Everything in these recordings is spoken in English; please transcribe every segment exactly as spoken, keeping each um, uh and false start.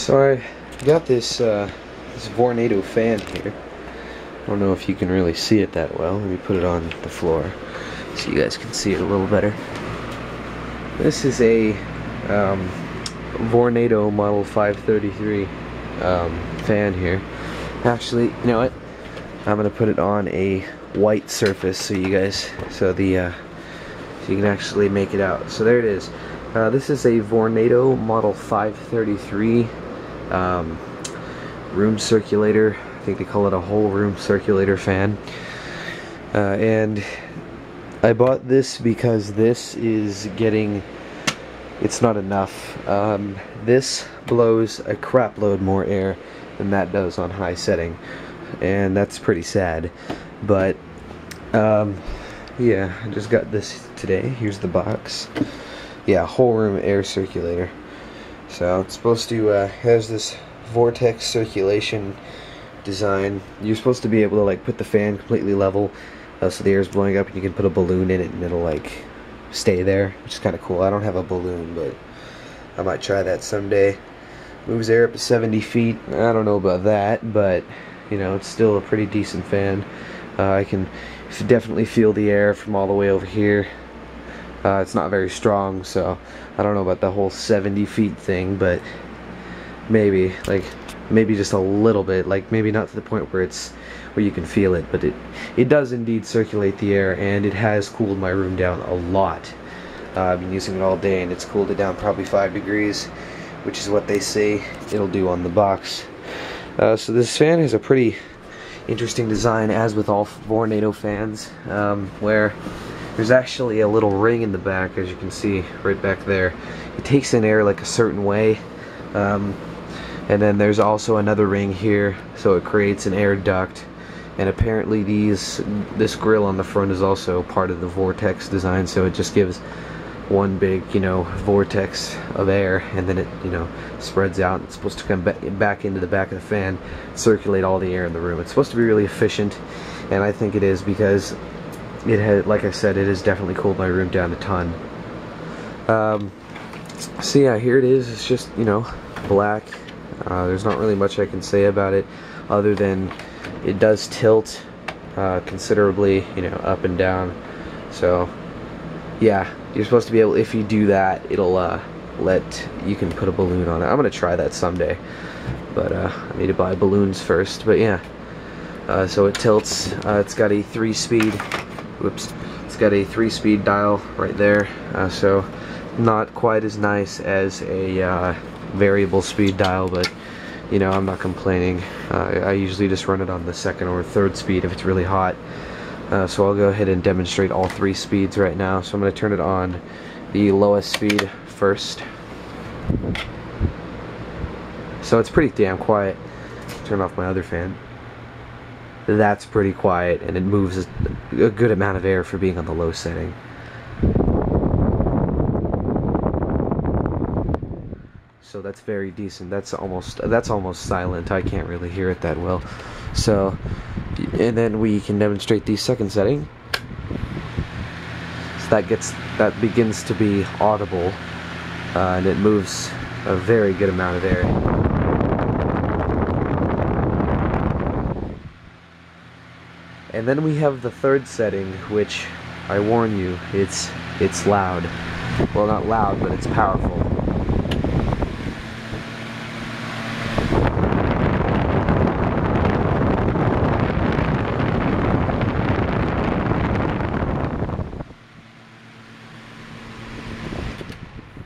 So I got this uh, this Vornado fan here. I don't know if you can really see it that well. Let me put it on the floor so you guys can see it a little better. This is a um, Vornado model five thirty-three um, fan here. Actually, you know what? I'm gonna put it on a white surface so you guys, so the uh, so you can actually make it out. So there it is. Uh, this is a Vornado model five thirty-three um, room circulator. I think they call it a whole room circulator fan. Uh, and I bought this because this is getting, it's not enough. Um, this blows a crap load more air than that does on high setting, and that's pretty sad. But um, yeah, I just got this today. Here's the box. Yeah, whole room air circulator. So it's supposed to uh, has this vortex circulation design. You're supposed to be able to like put the fan completely level, uh, so the air is blowing up, and you can put a balloon in it and it'll like stay there, which is kind of cool. I don't have a balloon, but I might try that someday. Moves air up to seventy feet. I don't know about that, but you know, it's still a pretty decent fan. Uh, I can definitely feel the air from all the way over here. Uh, it's not very strong, so I don't know about the whole seventy feet thing, but maybe, like, maybe just a little bit, like maybe not to the point where it's where you can feel it, but it it does indeed circulate the air, and it has cooled my room down a lot. Uh, I've been using it all day, and it's cooled it down probably five degrees, which is what they say it'll do on the box. Uh, so this fan has a pretty interesting design, as with all Vornado fans, um, where there's actually a little ring in the back, as you can see right back there. It takes in air like a certain way, um, and then there's also another ring here, so it creates an air duct. And apparently these this grill on the front is also part of the vortex design, so it just gives one big, you know, vortex of air, and then it, you know, spreads out. It's supposed to come back into the back of the fan, circulate all the air in the room. It's supposed to be really efficient, and I think it is, because it had, like I said, it has definitely cooled my room down a ton. Um, so yeah, here it is. It's just, you know, black. Uh, there's not really much I can say about it, other than it does tilt uh, considerably, you know, up and down. So yeah, you're supposed to be able, if you do that, it'll uh, let, you can put a balloon on it. I'm going to try that someday, but uh, I need to buy balloons first. But yeah, uh, so it tilts. Uh, it's got a three-speed. Whoops, it's got a three-speed dial right there, uh, so not quite as nice as a uh, variable speed dial, but you know, I'm not complaining. Uh, I usually just run it on the second or third speed if it's really hot, uh, so I'll go ahead and demonstrate all three speeds right now. So I'm going to turn it on the lowest speed first. So it's pretty damn quiet. Turn off my other fan. That's pretty quiet, and it moves a good amount of air for being on the low setting. So that's very decent. That's almost that's almost silent. I can't really hear it that well. So, and then we can demonstrate the second setting. So that gets that begins to be audible, uh, and it moves a very good amount of air. And then we have the third setting, which I warn you, it's it's loud. Well, not loud, but it's powerful.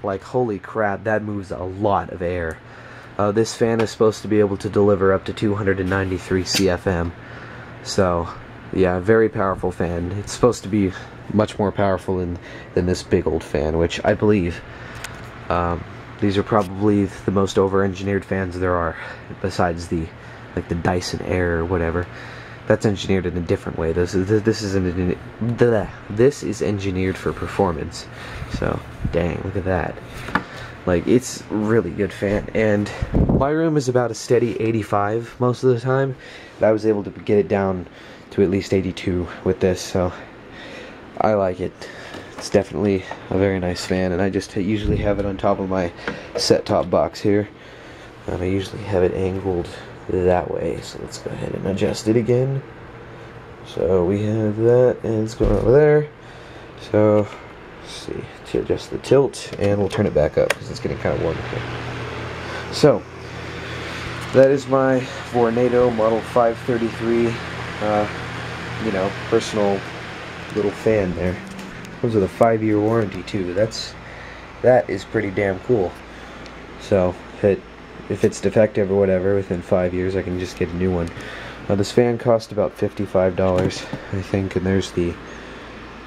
Like, holy crap, that moves a lot of air. Uh, this fan is supposed to be able to deliver up to two hundred ninety-three C F M. So yeah, very powerful fan. It's supposed to be much more powerful than, than this big old fan, which I believe. Um, these are probably the most over-engineered fans there are, besides the like the Dyson Air or whatever. That's engineered in a different way. This is this is an, this is engineered for performance. So dang, look at that. Like, it's really good fan, and my room is about a steady eighty-five most of the time, but I was able to get it down to at least eighty-two with this, so I like it. It's definitely a very nice fan, and I just usually have it on top of my set-top box here. And I usually have it angled that way, so let's go ahead and adjust it again. So we have that, and it's going over there. So let's see, to adjust the tilt, and we'll turn it back up because it's getting kind of warm here. So that is my Vornado Model five thirty-three, uh, you know, personal little fan there. Comes with a five-year warranty too. That's that is pretty damn cool. So if it if it's defective or whatever, within five years I can just get a new one. Now this fan cost about fifty-five dollars, I think, and there's the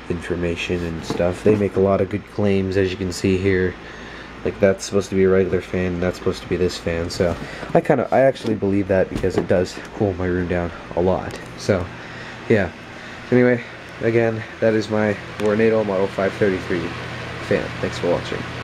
information and stuff. They make a lot of good claims, as you can see here. Like, that's supposed to be a regular fan, and that's supposed to be this fan. So I kind of I actually believe that because it does cool my room down a lot. So yeah. Anyway, again, that is my Vornado Model five thirty-three fan. Thanks for watching.